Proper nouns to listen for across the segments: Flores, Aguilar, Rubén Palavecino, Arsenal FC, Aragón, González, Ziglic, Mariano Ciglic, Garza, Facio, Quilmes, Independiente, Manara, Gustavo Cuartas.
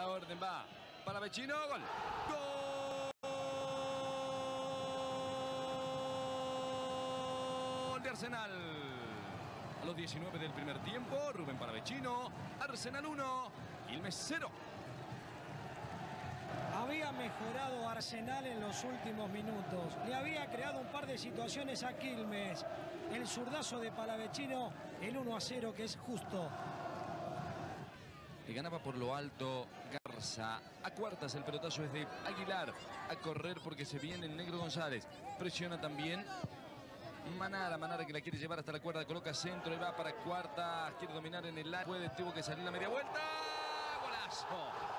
La orden va para Palavecino. Gol. Gol de Arsenal. A los 19 del primer tiempo, Rubén Palavecino. Arsenal 1, Quilmes 0. Había mejorado Arsenal en los últimos minutos. Le había creado un par de situaciones a Quilmes. El zurdazo de Palavecino, el 1-0 que es justo. Le ganaba por lo alto Garza. A Cuartas, el pelotazo es de Aguilar. A correr porque se viene el negro González. Presiona también Manara que la quiere llevar hasta la cuerda. Coloca centro y va para Cuartas. Quiere dominar en el área. Puede, tuvo que salir la media vuelta. ¡Golazo!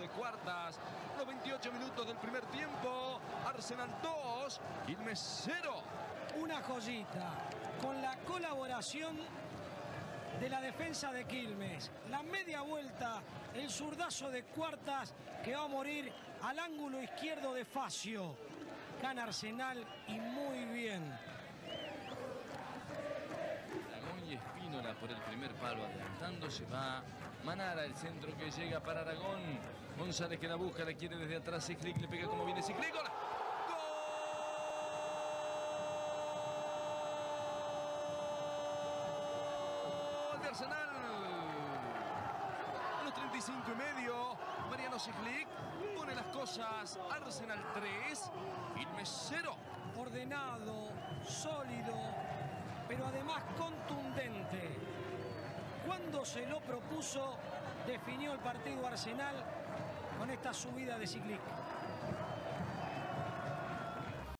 De Cuartas, los 28 minutos del primer tiempo, Arsenal 2, Quilmes 0. Una joyita, con la colaboración de la defensa de Quilmes. La media vuelta, el zurdazo de Cuartas, que va a morir al ángulo izquierdo de Facio. Gana Arsenal y muy bien. Aragón y Espínola por el primer palo, adelantándose va Manara, el centro que llega para Aragón. González que la busca, la quiere desde atrás. Ziglic le pega como viene Ziglic. ¡Gol! ¡Gol de Arsenal! A los 35 y medio, Mariano Ciglic pone las cosas. Arsenal 3, Quilmes 0. Ordenado, sólido, pero además contundente. Cuando se lo propuso, definió el partido Arsenal con esta subida de Ziglic.